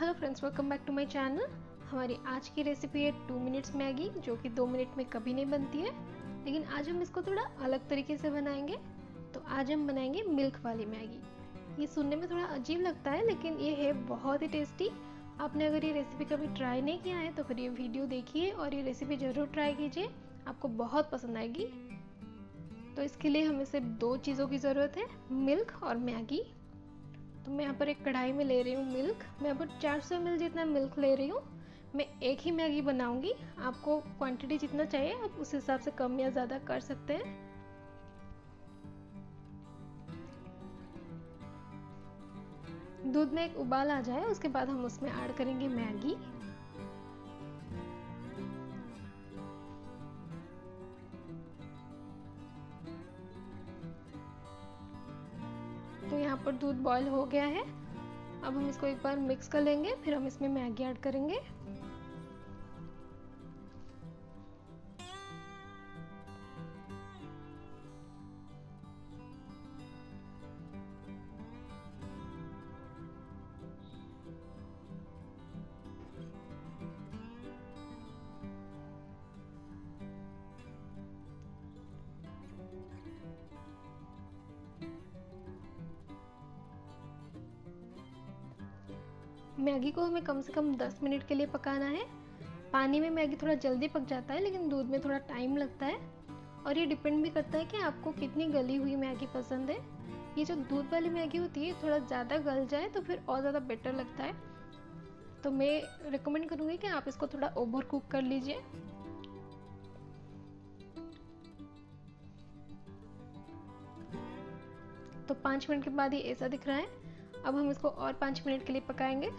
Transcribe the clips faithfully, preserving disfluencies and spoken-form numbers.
Hello friends, welcome back to my channel. हमारी आज की रेसिपी है टू मिनट्स मैगी, जो कि दो मिनट में कभी नहीं बनती है, लेकिन आज हम इसको थोड़ा अलग तरीके से बनाएंगे। तो आज हम बनाएंगे मिल्क वाली मैगी। ये सुनने में थोड़ा अजीब लगता है, लेकिन ये है बहुत ही टेस्टी। आपने अगर ये रेसिपी कभी ट्राई नहीं किया है तो फिर ये वीडियो देखिए और ये रेसिपी ज़रूर ट्राई कीजिए, आपको बहुत पसंद आएगी। तो इसके लिए हमें सिर्फ दो चीज़ों की ज़रूरत है, मिल्क और मैगी। तो मैं यहाँ पर एक कढ़ाई में ले रही हूँ मिल्क। मैं यहाँ पर चार सौ एम एल जितना मिल्क ले रही हूँ। मैं एक ही मैगी बनाऊँगी, आपको क्वांटिटी जितना चाहिए आप उस हिसाब से कम या ज़्यादा कर सकते हैं। दूध में एक उबाल आ जाए उसके बाद हम उसमें ऐड करेंगे मैगी। तो यहाँ पर दूध बॉईल हो गया है, अब हम इसको एक बार मिक्स कर लेंगे, फिर हम इसमें मैगी ऐड करेंगे। मैगी को हमें कम से कम दस मिनट के लिए पकाना है। पानी में मैगी थोड़ा जल्दी पक जाता है, लेकिन दूध में थोड़ा टाइम लगता है। और ये डिपेंड भी करता है कि आपको कितनी गली हुई मैगी पसंद है। ये जो दूध वाली मैगी होती है थोड़ा ज़्यादा गल जाए तो फिर और ज़्यादा बेटर लगता है। तो मैं रिकमेंड करूँगी कि आप इसको थोड़ा ओवर कुक कर लीजिए। तो पाँच मिनट के बाद ये ऐसा दिख रहा है। अब हम इसको और पाँच मिनट के लिए पकाएंगे।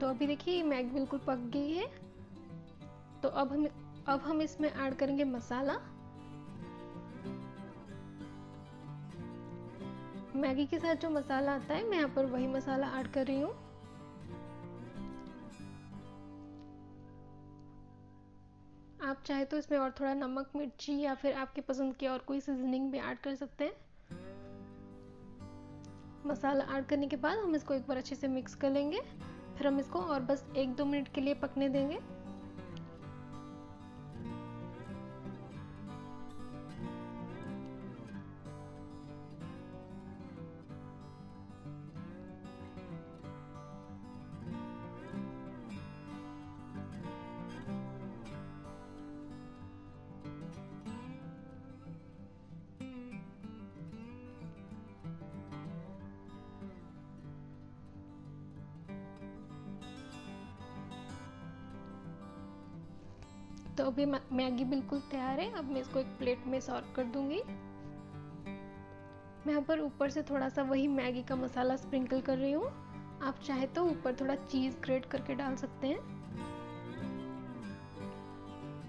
तो अभी देखिए मैगी बिल्कुल पक गई है। तो अब हम अब हम इसमें ऐड करेंगे मसाला। मैगी के साथ जो मसाला आता है मैं यहाँ पर वही मसाला ऐड कर रही हूँ। आप चाहे तो इसमें और थोड़ा नमक, मिर्ची या फिर आपके पसंद की और कोई सीजनिंग भी ऐड कर सकते हैं। मसाला ऐड करने के बाद हम इसको एक बार अच्छे से मिक्स कर लेंगे, फिर हम इसको और बस एक दो मिनट के लिए पकने देंगे। तो अभी मैगी बिल्कुल तैयार है। अब मैं इसको एक प्लेट में सर्व कर दूंगी। मैं यहाँ पर ऊपर से थोड़ा सा वही मैगी का मसाला स्प्रिंकल कर रही हूँ। आप चाहे तो ऊपर थोड़ा चीज़ ग्रेट करके डाल सकते हैं।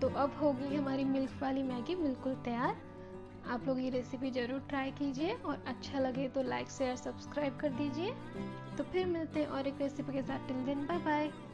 तो अब होगी हमारी मिल्क वाली मैगी बिल्कुल तैयार। आप लोग ये रेसिपी ज़रूर ट्राई कीजिए और अच्छा लगे तो लाइक शेयर सब्सक्राइब कर दीजिए। तो फिर मिलते हैं और एक रेसिपी के साथ। Till then bye bye.